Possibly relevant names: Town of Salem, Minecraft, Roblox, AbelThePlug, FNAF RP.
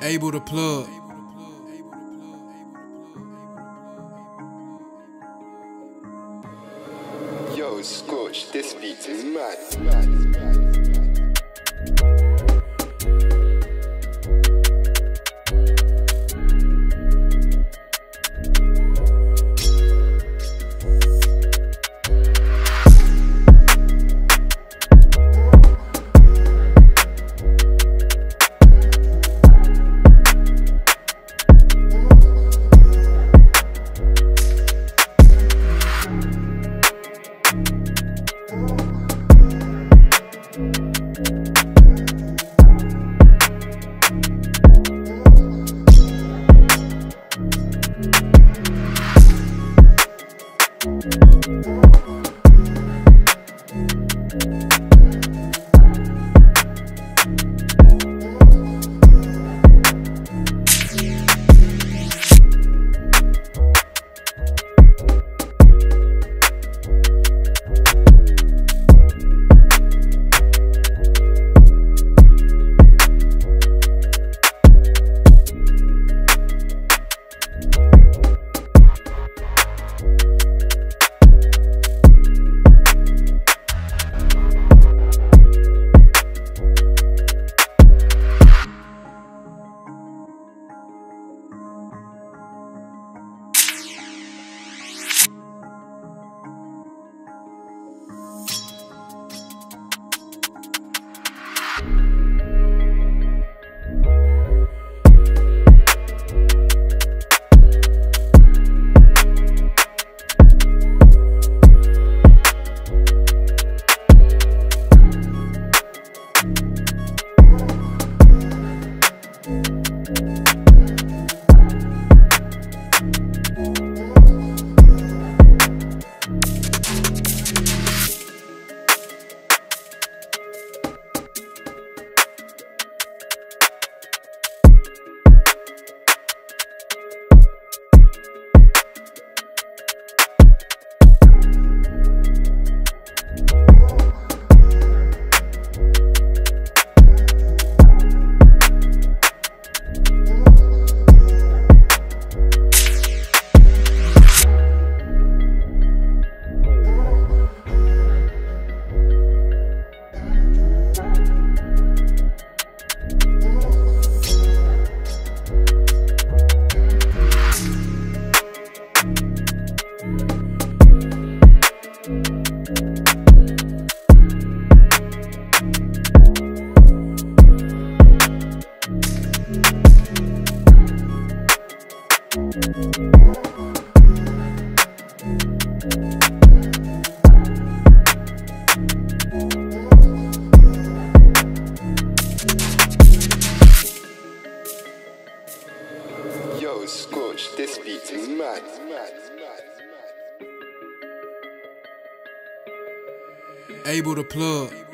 AbelThePlug. Yo, Scorch, this beat is mad. Yo, Scorch, this beat is mad. AbelThePlug.